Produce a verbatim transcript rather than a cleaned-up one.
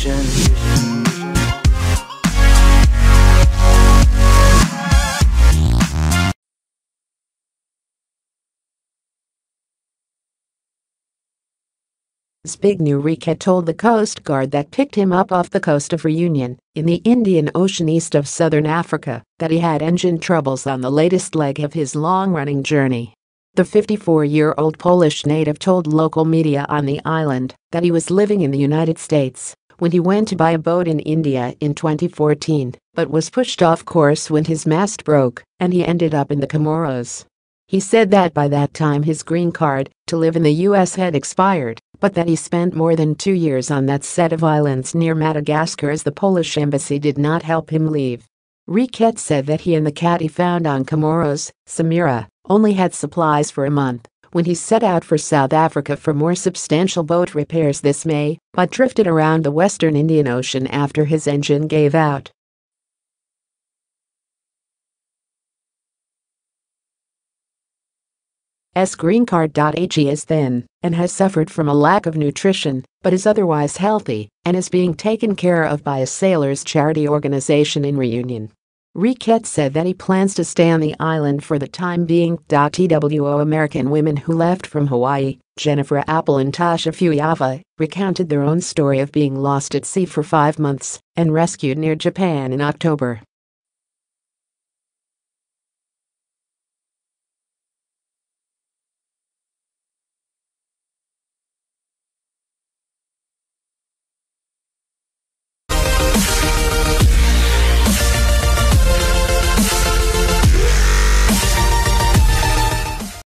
vision. Zbigniew Reket told the Coast Guard that picked him up off the coast of Reunion, in the Indian Ocean east of southern Africa, that he had engine troubles on the latest leg of his long-running journey. The fifty-four-year-old Polish native told local media on the island that he was living in the United States when he went to buy a boat in India in twenty fourteen, but was pushed off course when his mast broke, and he ended up in the Comoros. He said that by that time his green card to live in the U S had expired, but that he spent more than two years on that set of islands near Madagascar as the Polish embassy did not help him leave. Reket said that he and the cat he found on Comoros, Samira, only had supplies for a month when he set out for South Africa for more substantial boat repairs this May, but drifted around the western Indian Ocean after his engine gave out. His green card.ag is thin and has suffered from a lack of nutrition, but is otherwise healthy and is being taken care of by a sailors' charity organization in Reunion. Reket said that he plans to stay on the island for the time being. Two American women who left from Hawaii, Jennifer Appel and Tasha Fuyava, recounted their own story of being lost at sea for five months and rescued near Japan in October.